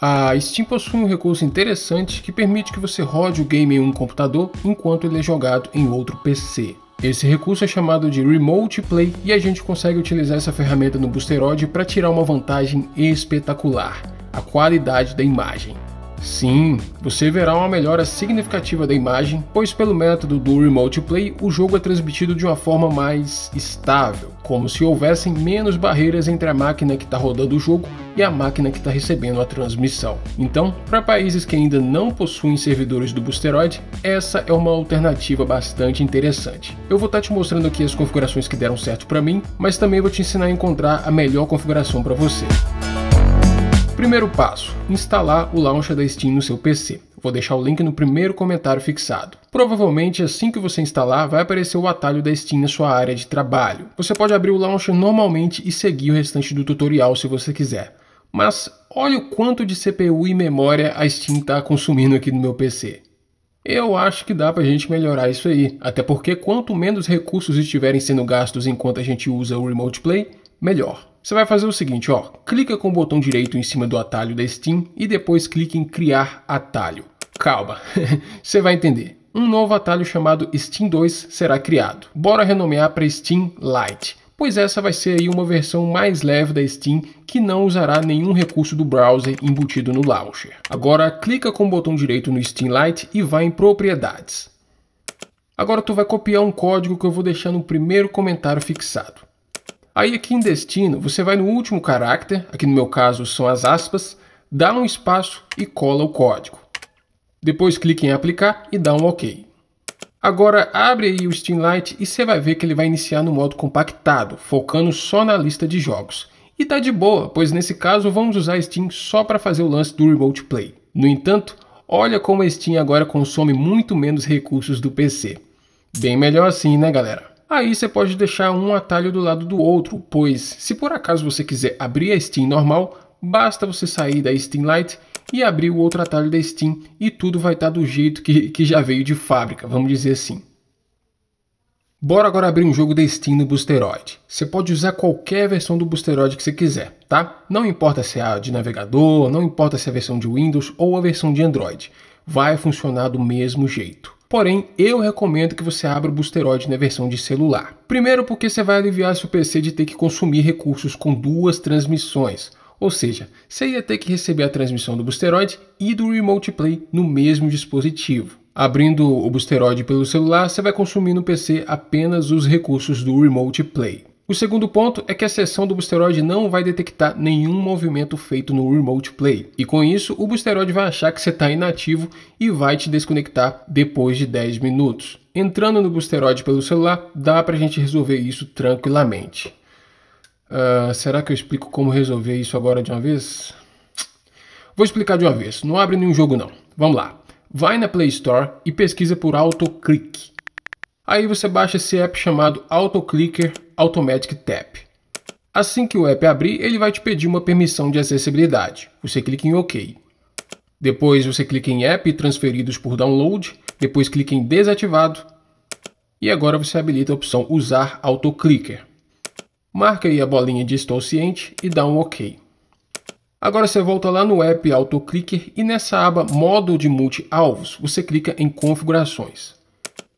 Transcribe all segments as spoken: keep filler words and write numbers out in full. A Steam possui um recurso interessante que permite que você rode o game em um computador enquanto ele é jogado em outro P C. Esse recurso é chamado de Remote Play e a gente consegue utilizar essa ferramenta no Boosteroid para tirar uma vantagem espetacular: a qualidade da imagem. Sim, você verá uma melhora significativa da imagem, pois pelo método do Remote Play o jogo é transmitido de uma forma mais estável, como se houvessem menos barreiras entre a máquina que está rodando o jogo e a máquina que está recebendo a transmissão. Então, para países que ainda não possuem servidores do Boosteroid, essa é uma alternativa bastante interessante. Eu vou estar te mostrando aqui as configurações que deram certo para mim, mas também vou te ensinar a encontrar a melhor configuração para você. Primeiro passo: instalar o launcher da Steam no seu P C. Vou deixar o link no primeiro comentário fixado. Provavelmente assim que você instalar vai aparecer o atalho da Steam na sua área de trabalho. Você pode abrir o launcher normalmente e seguir o restante do tutorial se você quiser. Mas olha o quanto de C P U e memória a Steam está consumindo aqui no meu P C. Eu acho que dá pra gente melhorar isso aí, até porque quanto menos recursos estiverem sendo gastos enquanto a gente usa o Remote Play, melhor. Você vai fazer o seguinte, ó, clica com o botão direito em cima do atalho da Steam e depois clique em criar atalho. Calma, você vai entender. Um novo atalho chamado Steam dois será criado. Bora renomear para Steam Lite, pois essa vai ser aí uma versão mais leve da Steam que não usará nenhum recurso do browser embutido no launcher. Agora clica com o botão direito no Steam Lite e vai em propriedades. Agora tu vai copiar um código que eu vou deixar no primeiro comentário fixado. Aí aqui em destino, você vai no último caractere, aqui no meu caso são as aspas, dá um espaço e cola o código. Depois clica em aplicar e dá um OK. Agora abre aí o Steam Lite e você vai ver que ele vai iniciar no modo compactado, focando só na lista de jogos. E tá de boa, pois nesse caso vamos usar a Steam só para fazer o lance do Remote Play. No entanto, olha como a Steam agora consome muito menos recursos do P C. Bem melhor assim, né, galera? Aí você pode deixar um atalho do lado do outro, pois se por acaso você quiser abrir a Steam normal, basta você sair da Steam Lite e abrir o outro atalho da Steam e tudo vai estar do jeito que, que já veio de fábrica, vamos dizer assim. Bora agora abrir um jogo da Steam no Boosteroid. Você pode usar qualquer versão do Boosteroid que você quiser, tá? Não importa se é a de navegador, não importa se é a versão de Windows ou a versão de Android, vai funcionar do mesmo jeito. Porém, eu recomendo que você abra o Boosteroid na versão de celular. Primeiro porque você vai aliviar seu P C de ter que consumir recursos com duas transmissões. Ou seja, você ia ter que receber a transmissão do Boosteroid e do Remote Play no mesmo dispositivo. Abrindo o Boosteroid pelo celular, você vai consumir no P C apenas os recursos do Remote Play. O segundo ponto é que a seção do Boosteroid não vai detectar nenhum movimento feito no Remote Play. E com isso, o Boosteroid vai achar que você está inativo e vai te desconectar depois de dez minutos. Entrando no Boosteroid pelo celular, dá pra gente resolver isso tranquilamente. Uh, será que eu explico como resolver isso agora de uma vez? Vou explicar de uma vez, não abre nenhum jogo não. Vamos lá. Vai na Play Store e pesquisa por Autoclick. Aí você baixa esse app chamado Autoclicker Automatic Tap. Assim que o app abrir, ele vai te pedir uma permissão de acessibilidade. Você clica em OK. Depois você clica em App e Transferidos por Download. Depois clica em Desativado. E agora você habilita a opção Usar Autoclicker. Marca aí a bolinha de Estou Ciente e dá um OK. Agora você volta lá no app Autoclicker e nessa aba Modo de Multi-Alvos, você clica em Configurações.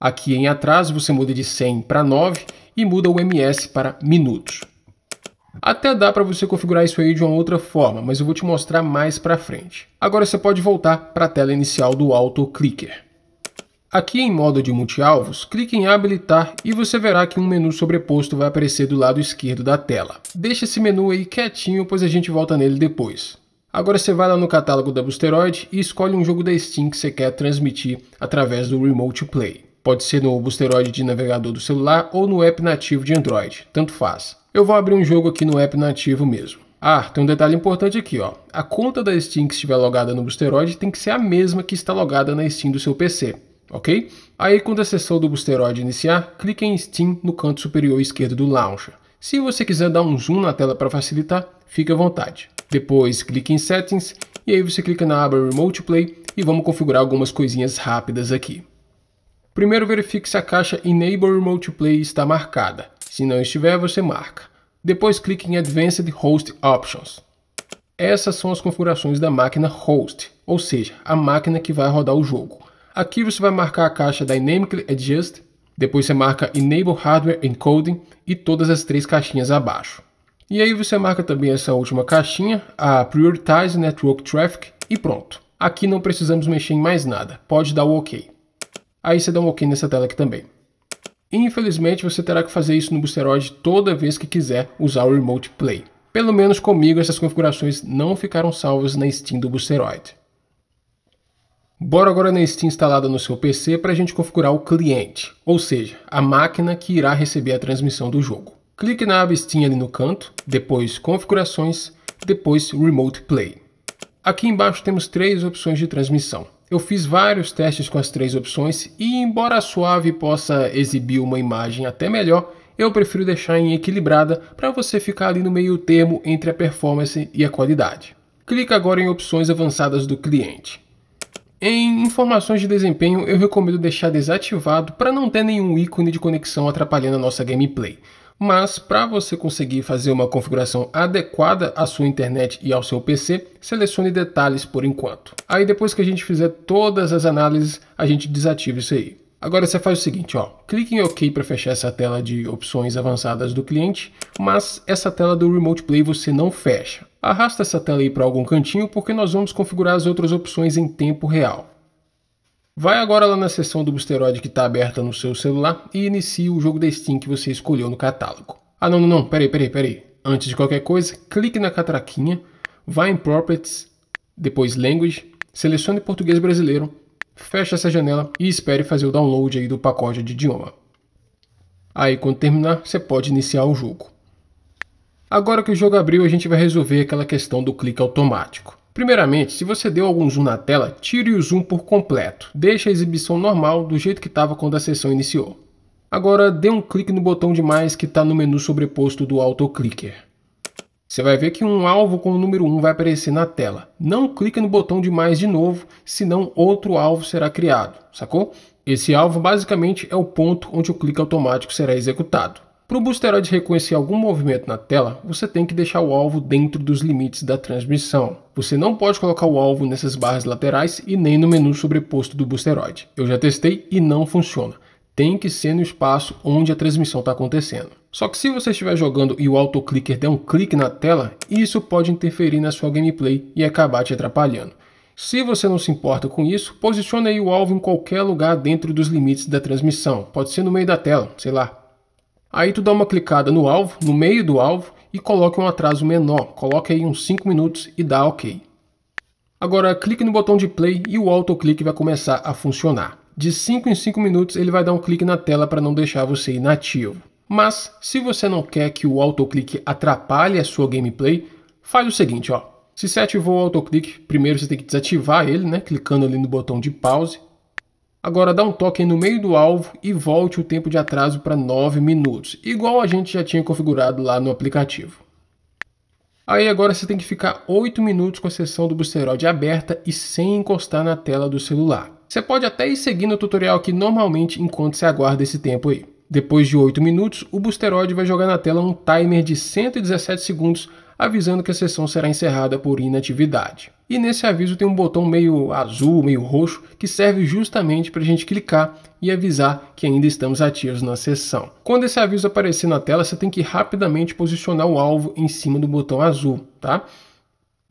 Aqui em atraso você muda de cem para nove e muda o M S para minutos. Até dá para você configurar isso aí de uma outra forma, mas eu vou te mostrar mais para frente. Agora você pode voltar para a tela inicial do Autoclicker. Aqui em modo de multi-alvos, clique em habilitar e você verá que um menu sobreposto vai aparecer do lado esquerdo da tela. Deixa esse menu aí quietinho, pois a gente volta nele depois. Agora você vai lá no catálogo da Boosteroid e escolhe um jogo da Steam que você quer transmitir através do Remote Play. Pode ser no Boosteroid de navegador do celular ou no app nativo de Android, tanto faz. Eu vou abrir um jogo aqui no app nativo mesmo. Ah, tem um detalhe importante aqui, ó. A conta da Steam que estiver logada no Boosteroid tem que ser a mesma que está logada na Steam do seu P C, ok? Aí quando a sessão do Boosteroid iniciar, clique em Steam no canto superior esquerdo do launcher. Se você quiser dar um zoom na tela para facilitar, fique à vontade. Depois clique em Settings e aí você clica na aba Remote Play e vamos configurar algumas coisinhas rápidas aqui. Primeiro verifique se a caixa Enable Remote Play está marcada. Se não estiver, você marca. Depois clique em Advanced Host Options. Essas são as configurações da máquina host, ou seja, a máquina que vai rodar o jogo. Aqui você vai marcar a caixa Dynamically Adjust, depois você marca Enable Hardware Encoding e todas as três caixinhas abaixo. E aí você marca também essa última caixinha, a Prioritize Network Traffic, e pronto. Aqui não precisamos mexer em mais nada, pode dar o OK. Aí você dá um OK nessa tela aqui também. Infelizmente você terá que fazer isso no Boosteroid toda vez que quiser usar o Remote Play. Pelo menos comigo essas configurações não ficaram salvas na Steam do Boosteroid. Bora agora na Steam instalada no seu P C para a gente configurar o cliente, ou seja, a máquina que irá receber a transmissão do jogo. Clique na aba Steam ali no canto, depois Configurações, depois Remote Play. Aqui embaixo temos três opções de transmissão. Eu fiz vários testes com as três opções e, embora a suave possa exibir uma imagem até melhor, eu prefiro deixar em equilibrada para você ficar ali no meio termo entre a performance e a qualidade. Clica agora em opções avançadas do cliente. Em informações de desempenho, eu recomendo deixar desativado para não ter nenhum ícone de conexão atrapalhando a nossa gameplay. Mas, para você conseguir fazer uma configuração adequada à sua internet e ao seu P C, selecione detalhes por enquanto. Aí depois que a gente fizer todas as análises, a gente desativa isso aí. Agora você faz o seguinte, ó, clique em OK para fechar essa tela de opções avançadas do cliente, mas essa tela do Remote Play você não fecha. Arrasta essa tela aí para algum cantinho porque nós vamos configurar as outras opções em tempo real. Vai agora lá na seção do Boosteroid que está aberta no seu celular e inicie o jogo da Steam que você escolheu no catálogo. Ah não, não, não, peraí, peraí, peraí. Antes de qualquer coisa, clique na catraquinha, vá em Properties, depois Language, selecione Português Brasileiro, fecha essa janela e espere fazer o download aí do pacote de idioma. Aí quando terminar, você pode iniciar o jogo. Agora que o jogo abriu, a gente vai resolver aquela questão do clique automático. Primeiramente, se você deu algum zoom na tela, tire o zoom por completo. Deixe a exibição normal do jeito que estava quando a sessão iniciou. Agora dê um clique no botão de mais que está no menu sobreposto do Autoclicker. Você vai ver que um alvo com o número um vai aparecer na tela. Não clique no botão de mais de novo, senão outro alvo será criado, sacou? Esse alvo basicamente é o ponto onde o clique automático será executado. Para o Boosteroid reconhecer algum movimento na tela, você tem que deixar o alvo dentro dos limites da transmissão. Você não pode colocar o alvo nessas barras laterais e nem no menu sobreposto do Boosteroid. Eu já testei e não funciona. Tem que ser no espaço onde a transmissão está acontecendo. Só que se você estiver jogando e o autoclicker der um clique na tela, isso pode interferir na sua gameplay e acabar te atrapalhando. Se você não se importa com isso, posicione aí o alvo em qualquer lugar dentro dos limites da transmissão. Pode ser no meio da tela, sei lá. Aí tu dá uma clicada no alvo, no meio do alvo, e coloque um atraso menor. Coloque aí uns cinco minutos e dá OK. Agora clique no botão de play e o autoclick vai começar a funcionar. De cinco em cinco minutos ele vai dar um clique na tela para não deixar você inativo. Mas, se você não quer que o autoclick atrapalhe a sua gameplay, faz o seguinte, ó. Se você ativou o autoclick, primeiro você tem que desativar ele, né? Clicando ali no botão de pause. Agora dá um toque no meio do alvo e volte o tempo de atraso para nove minutos, igual a gente já tinha configurado lá no aplicativo. Aí agora você tem que ficar oito minutos com a seção do Boosteroid aberta e sem encostar na tela do celular. Você pode até ir seguindo o tutorial aqui normalmente enquanto você aguarda esse tempo aí. Depois de oito minutos, o Boosteroid vai jogar na tela um timer de cento e dezessete segundos avisando que a sessão será encerrada por inatividade. E nesse aviso tem um botão meio azul, meio roxo, que serve justamente para a gente clicar e avisar que ainda estamos ativos na sessão. Quando esse aviso aparecer na tela, você tem que rapidamente posicionar o alvo em cima do botão azul, tá?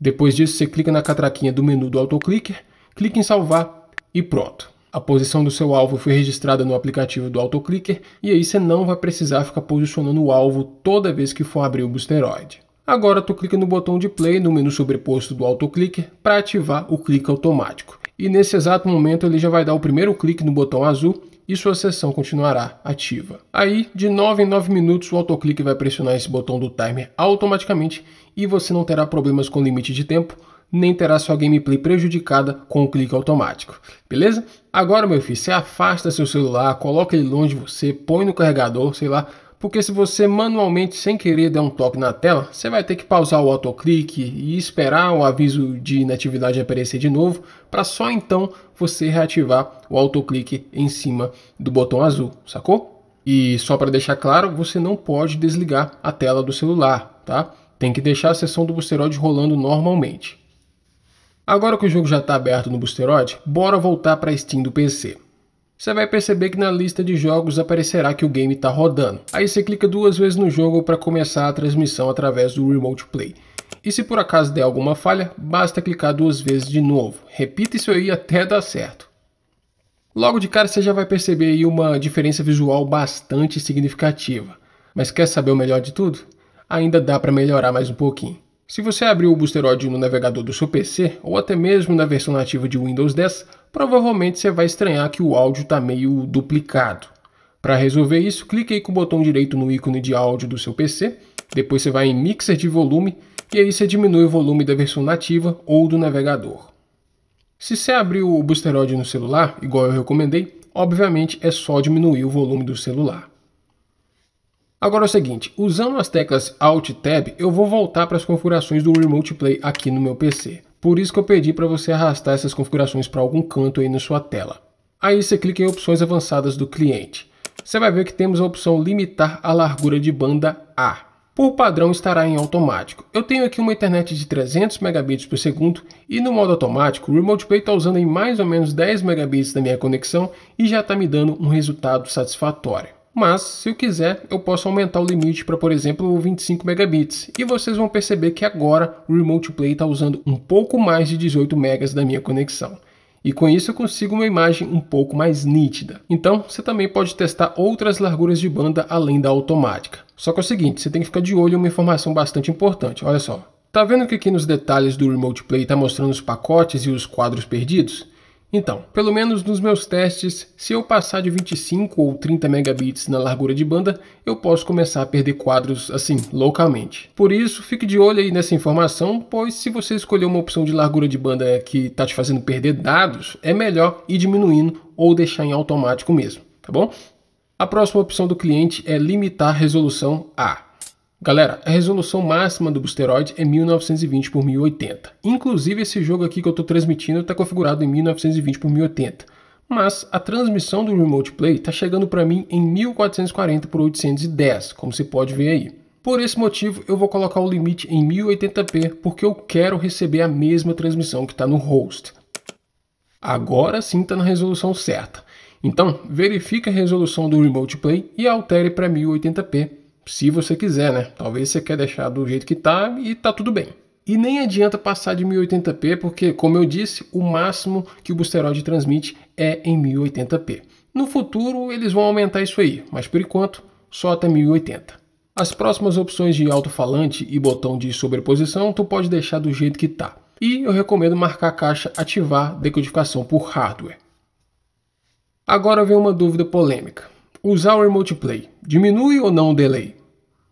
Depois disso, você clica na catraquinha do menu do autoclicker, clica em salvar e pronto. A posição do seu alvo foi registrada no aplicativo do autoclicker e aí você não vai precisar ficar posicionando o alvo toda vez que for abrir o Boosteroid. Agora tu clica no botão de play no menu sobreposto do autoclicker para ativar o clique automático. E nesse exato momento ele já vai dar o primeiro clique no botão azul e sua sessão continuará ativa. Aí, de nove em nove minutos, o autoclicker vai pressionar esse botão do timer automaticamente e você não terá problemas com limite de tempo, nem terá sua gameplay prejudicada com o clique automático. Beleza? Agora, meu filho, você afasta seu celular, coloca ele longe de você, põe no carregador, sei lá. Porque se você manualmente, sem querer, der um toque na tela, você vai ter que pausar o autoclick e esperar o aviso de inatividade aparecer de novo, para só então você reativar o autoclick em cima do botão azul, sacou? E só para deixar claro, você não pode desligar a tela do celular, tá? Tem que deixar a sessão do Boosteroid rolando normalmente. Agora que o jogo já está aberto no Boosteroid, bora voltar para a Steam do P C. Você vai perceber que na lista de jogos aparecerá que o game está rodando. Aí você clica duas vezes no jogo para começar a transmissão através do Remote Play. E se por acaso der alguma falha, basta clicar duas vezes de novo. Repita isso aí até dar certo. Logo de cara você já vai perceber aí uma diferença visual bastante significativa. Mas quer saber o melhor de tudo? Ainda dá para melhorar mais um pouquinho. Se você abriu o Boosteroid no navegador do seu P C, ou até mesmo na versão nativa de Windows dez, provavelmente você vai estranhar que o áudio está meio duplicado. Para resolver isso, clique aí com o botão direito no ícone de áudio do seu P C, depois você vai em Mixer de volume, e aí você diminui o volume da versão nativa ou do navegador. Se você abriu o Boosteroid no celular, igual eu recomendei, obviamente é só diminuir o volume do celular. Agora é o seguinte, usando as teclas Alt e Tab, eu vou voltar para as configurações do Remote Play aqui no meu P C. Por isso que eu pedi para você arrastar essas configurações para algum canto aí na sua tela. Aí você clica em opções avançadas do cliente. Você vai ver que temos a opção limitar a largura de banda A. Por padrão estará em automático. Eu tenho aqui uma internet de trezentos megabits por segundo e no modo automático o Remote Play está usando em mais ou menos dez megabits da minha conexão e já está me dando um resultado satisfatório. Mas, se eu quiser, eu posso aumentar o limite para, por exemplo, vinte e cinco megabits. E vocês vão perceber que agora o Remote Play está usando um pouco mais de dezoito megas da minha conexão. E com isso eu consigo uma imagem um pouco mais nítida. Então, você também pode testar outras larguras de banda além da automática. Só que é o seguinte, você tem que ficar de olho em uma informação bastante importante. Olha só. Tá vendo que aqui nos detalhes do Remote Play está mostrando os pacotes e os quadros perdidos? Então, pelo menos nos meus testes, se eu passar de vinte e cinco ou trinta megabits na largura de banda, eu posso começar a perder quadros, assim, loucamente. Por isso, fique de olho aí nessa informação, pois se você escolher uma opção de largura de banda que está te fazendo perder dados, é melhor ir diminuindo ou deixar em automático mesmo, tá bom? A próxima opção do cliente é limitar resolução A. Galera, a resolução máxima do Boosteroid é mil novecentos e vinte por mil e oitenta. Inclusive esse jogo aqui que eu estou transmitindo está configurado em mil novecentos e vinte por mil e oitenta. Mas a transmissão do Remote Play está chegando para mim em mil quatrocentos e quarenta por oitocentos e dez, como você pode ver aí. Por esse motivo eu vou colocar o limite em mil e oitenta p, porque eu quero receber a mesma transmissão que está no host. Agora sim está na resolução certa. Então verifique a resolução do Remote Play e altere para mil e oitenta p. Se você quiser, né? Talvez você quer deixar do jeito que tá e tá tudo bem. E nem adianta passar de mil e oitenta p porque, como eu disse, o máximo que o Boosteroid transmite é em mil e oitenta p. No futuro eles vão aumentar isso aí, mas por enquanto só até mil e oitenta. As próximas opções de alto-falante e botão de sobreposição tu pode deixar do jeito que tá. E eu recomendo marcar a caixa ativar decodificação por hardware. Agora vem uma dúvida polêmica. Usar o Remote Play diminui ou não o delay?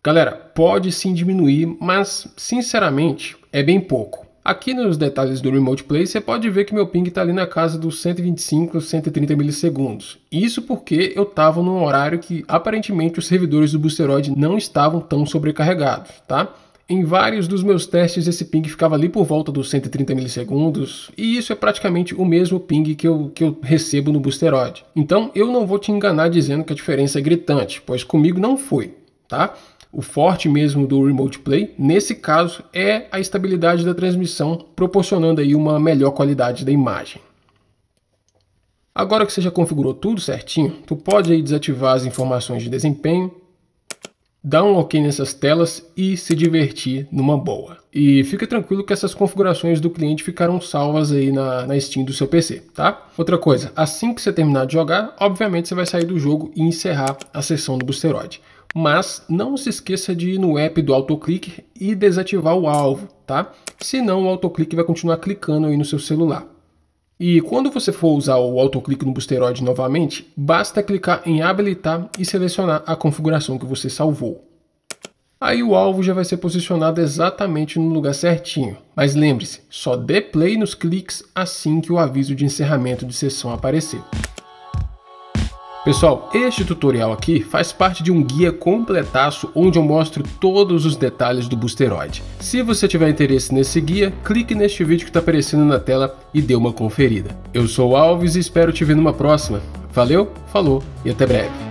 Galera, pode sim diminuir, mas sinceramente é bem pouco. Aqui nos detalhes do Remote Play você pode ver que meu ping está ali na casa dos cento e vinte e cinco, cento e trinta milissegundos. Isso porque eu estava num horário que aparentemente os servidores do Boosteroid não estavam tão sobrecarregados, tá? Em vários dos meus testes esse ping ficava ali por volta dos cento e trinta milissegundos e isso é praticamente o mesmo ping que eu, que eu recebo no Boosteroid. Então eu não vou te enganar dizendo que a diferença é gritante, pois comigo não foi, tá? O forte mesmo do Remote Play, nesse caso, é a estabilidade da transmissão, proporcionando aí uma melhor qualidade da imagem. Agora que você já configurou tudo certinho, tu pode aí desativar as informações de desempenho, dar um OK nessas telas e se divertir numa boa. E fica tranquilo que essas configurações do cliente ficaram salvas aí na, na Steam do seu P C, tá? Outra coisa, assim que você terminar de jogar, obviamente você vai sair do jogo e encerrar a sessão do Boosteroid. Mas não se esqueça de ir no app do Autoclicker e desativar o alvo, tá? Senão o Autoclicker vai continuar clicando aí no seu celular. E quando você for usar o Autoclick no Boosteroid novamente, basta clicar em habilitar e selecionar a configuração que você salvou. Aí o alvo já vai ser posicionado exatamente no lugar certinho. Mas lembre-se, só dê play nos cliques assim que o aviso de encerramento de sessão aparecer. Pessoal, este tutorial aqui faz parte de um guia completaço onde eu mostro todos os detalhes do Boosteroid. Se você tiver interesse nesse guia, clique neste vídeo que está aparecendo na tela e dê uma conferida. Eu sou o Alves e espero te ver numa próxima. Valeu, falou e até breve.